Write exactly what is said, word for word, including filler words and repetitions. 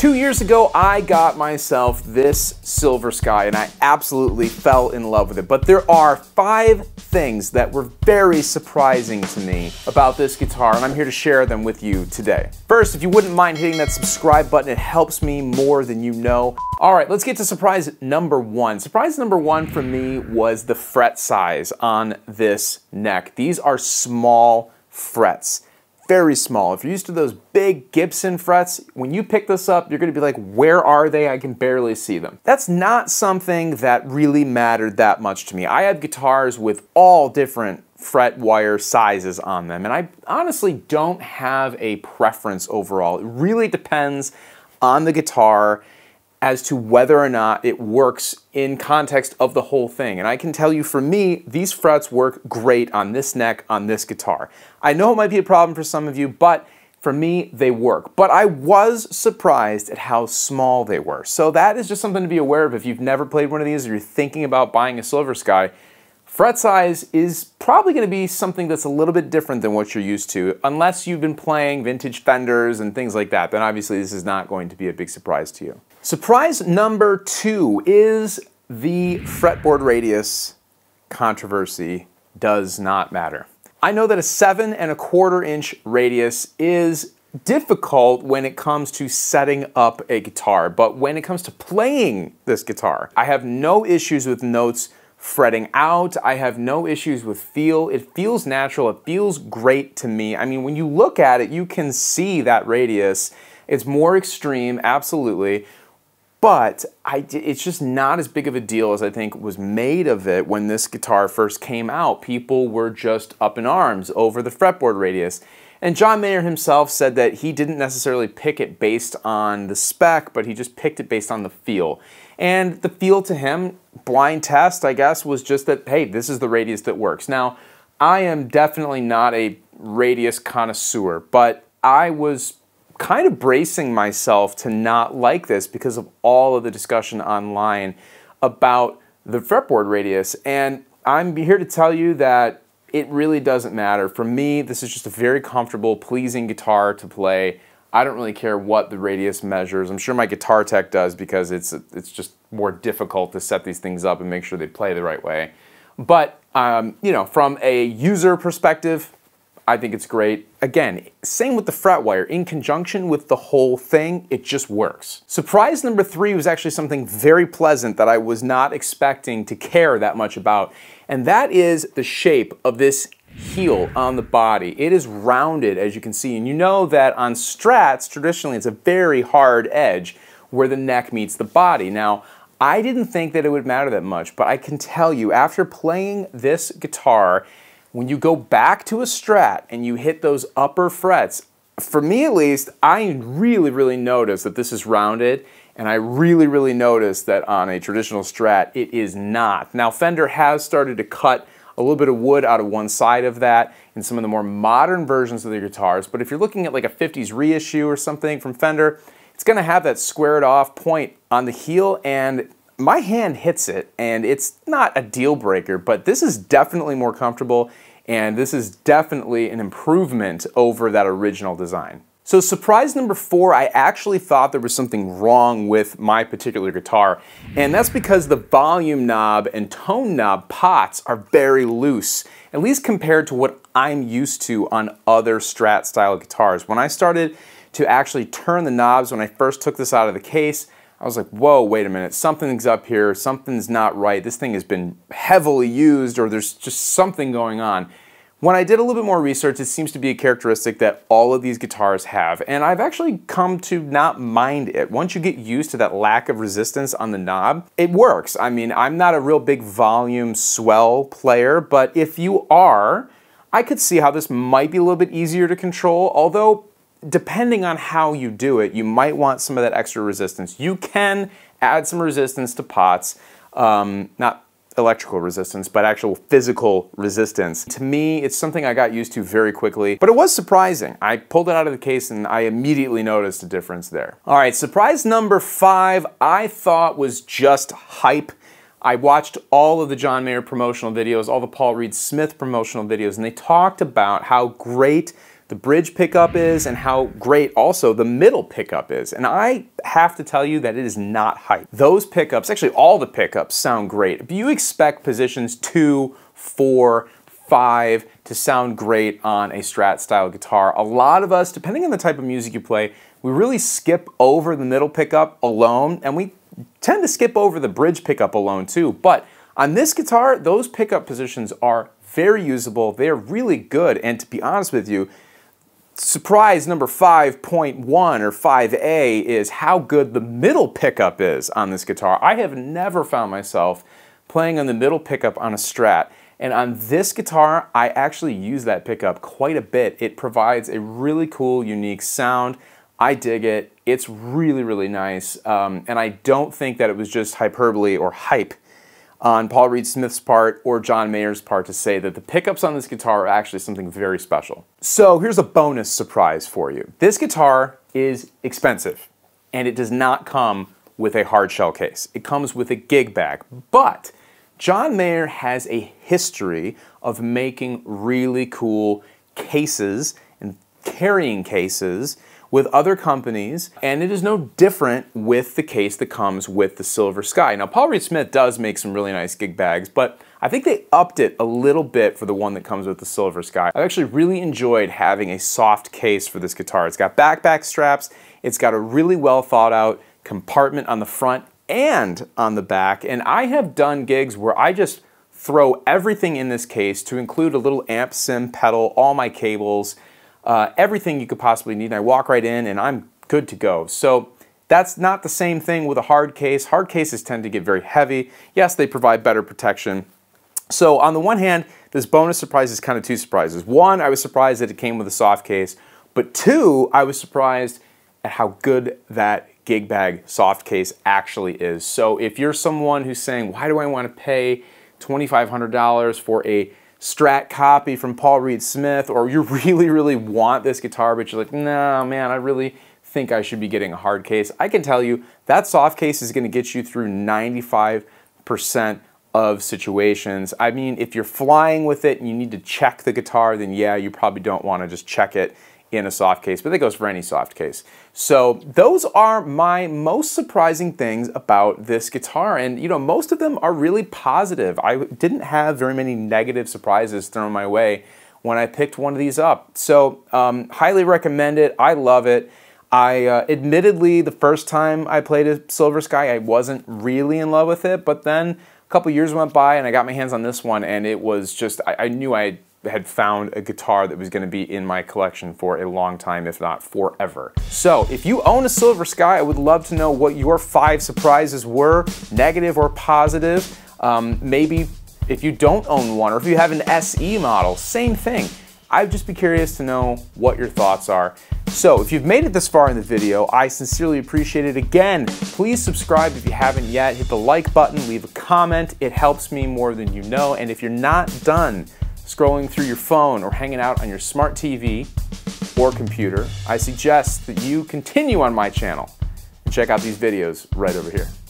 Two years ago, I got myself this Silver Sky and I absolutely fell in love with it. But there are five things that were very surprising to me about this guitar, and I'm here to share them with you today. First, if you wouldn't mind hitting that subscribe button, it helps me more than you know. All right, let's get to surprise number one. Surprise number one for me was the fret size on this neck. These are small frets. Very small. If you're used to those big Gibson frets, when you pick this up, you're gonna be like, where are they? I can barely see them. That's not something that really mattered that much to me. I had guitars with all different fret wire sizes on them, and I honestly don't have a preference overall. It really depends on the guitar as to whether or not it works in context of the whole thing. And I can tell you, for me, these frets work great on this neck, on this guitar. I know it might be a problem for some of you, but for me, they work. But I was surprised at how small they were. So that is just something to be aware of if you've never played one of these or you're thinking about buying a Silver Sky. Fret size is probably gonna be something that's a little bit different than what you're used to, unless you've been playing vintage Fenders and things like that. Then obviously this is not going to be a big surprise to you. Surprise number two is the fretboard radius controversy does not matter. I know that a seven and a quarter inch radius is difficult when it comes to setting up a guitar, but when it comes to playing this guitar, I have no issues with notes fretting out. I have no issues with feel. It feels natural. It feels great to me. I mean, when you look at it, you can see that radius. It's more extreme, absolutely. But I, it's just not as big of a deal as I think was made of it when this guitar first came out. People were just up in arms over the fretboard radius. And John Mayer himself said that he didn't necessarily pick it based on the spec, but he just picked it based on the feel. And the feel to him, blind test, I guess, was just that, hey, this is the radius that works. Now, I am definitely not a radius connoisseur, but I was kind of bracing myself to not like this because of all of the discussion online about the fretboard radius. And I'm here to tell you that it really doesn't matter. For me, this is just a very comfortable, pleasing guitar to play. I don't really care what the radius measures. I'm sure my guitar tech does, because it's it's just more difficult to set these things up and make sure they play the right way. But um, you know, from a user perspective, I think it's great. Again, same with the fret wire. In conjunction with the whole thing, it just works. Surprise number three was actually something very pleasant that I was not expecting to care that much about, and that is the shape of this heel on the body. It is rounded, as you can see, and you know that on Strats, traditionally, it's a very hard edge where the neck meets the body. Now, I didn't think that it would matter that much, but I can tell you, after playing this guitar, when you go back to a Strat and you hit those upper frets, for me at least, I really, really noticed that this is rounded, and I really, really noticed that on a traditional Strat, it is not. Now, Fender has started to cut a little bit of wood out of one side of that in some of the more modern versions of the guitars, but if you're looking at like a fifties reissue or something from Fender, it's gonna have that squared off point on the heel, and my hand hits it, and it's not a deal breaker, but this is definitely more comfortable, and this is definitely an improvement over that original design. So surprise number four, I actually thought there was something wrong with my particular guitar, and that's because the volume knob and tone knob pots are very loose, at least compared to what I'm used to on other Strat style guitars. When I started to actually turn the knobs when I first took this out of the case, I was like, whoa, wait a minute, something's up here, something's not right, this thing has been heavily used, or there's just something going on. When I did a little bit more research, it seems to be a characteristic that all of these guitars have, and I've actually come to not mind it. Once you get used to that lack of resistance on the knob, it works. I mean, I'm not a real big volume swell player, but if you are, I could see how this might be a little bit easier to control, although depending on how you do it, you might want some of that extra resistance. You can add some resistance to pots, um, not electrical resistance, but actual physical resistance. To me, it's something I got used to very quickly, but it was surprising. I pulled it out of the case and I immediately noticed a difference there. All right, surprise number five, I thought was just hype. I watched all of the John Mayer promotional videos, all the Paul Reed Smith promotional videos, and they talked about how great the bridge pickup is and how great also the middle pickup is. And I have to tell you that it is not hype. Those pickups, actually all the pickups sound great, but you expect positions two, four, five to sound great on a Strat style guitar. A lot of us, depending on the type of music you play, we really skip over the middle pickup alone, and we tend to skip over the bridge pickup alone too. But on this guitar, those pickup positions are very usable. They are really good, and to be honest with you, surprise number five point one or five A is how good the middle pickup is on this guitar. I have never found myself playing on the middle pickup on a Strat, and on this guitar, I actually use that pickup quite a bit. It provides a really cool, unique sound. I dig it. It's really, really nice, um, and I don't think that it was just hyperbole or hype on Paul Reed Smith's part or John Mayer's part to say that the pickups on this guitar are actually something very special. So here's a bonus surprise for you. This guitar is expensive, and it does not come with a hard shell case. It comes with a gig bag, but John Mayer has a history of making really cool cases and carrying cases with other companies, and it is no different with the case that comes with the Silver Sky. Now, Paul Reed Smith does make some really nice gig bags, but I think they upped it a little bit for the one that comes with the Silver Sky. I've actually really enjoyed having a soft case for this guitar. It's got backpack straps, it's got a really well thought out compartment on the front and on the back, and I have done gigs where I just throw everything in this case, to include a little amp sim pedal, all my cables, Uh, everything you could possibly need, and I walk right in and I'm good to go. So that's not the same thing with a hard case. Hard cases tend to get very heavy. Yes, they provide better protection. So on the one hand, this bonus surprise is kind of two surprises. One, I was surprised that it came with a soft case, but two, I was surprised at how good that gig bag soft case actually is. So if you're someone who's saying, why do I want to pay twenty-five hundred dollars for a Strat copy from Paul Reed Smith, or you really, really want this guitar, but you're like, nah, man, I really think I should be getting a hard case. I can tell you that soft case is gonna get you through ninety-five percent of situations. I mean, if you're flying with it and you need to check the guitar, then yeah, you probably don't wanna just check it in a soft case, but that goes for any soft case. So those are my most surprising things about this guitar, and you know, most of them are really positive. I didn't have very many negative surprises thrown my way when I picked one of these up. So um, highly recommend it. I love it. I uh, admittedly, the first time I played a Silver Sky, I wasn't really in love with it, but then a couple years went by and I got my hands on this one, and it was just, I, I knew I had had found a guitar that was going to be in my collection for a long time, if not forever. So if you own a Silver Sky, I would love to know what your five surprises were, negative or positive. Um, maybe if you don't own one, or if you have an S E model, same thing. I'd just be curious to know what your thoughts are. So if you've made it this far in the video, I sincerely appreciate it. Again, please subscribe if you haven't yet. Hit the like button, leave a comment. It helps me more than you know. And if you're not done scrolling through your phone or hanging out on your smart T V or computer, I suggest that you continue on my channel and check out these videos right over here.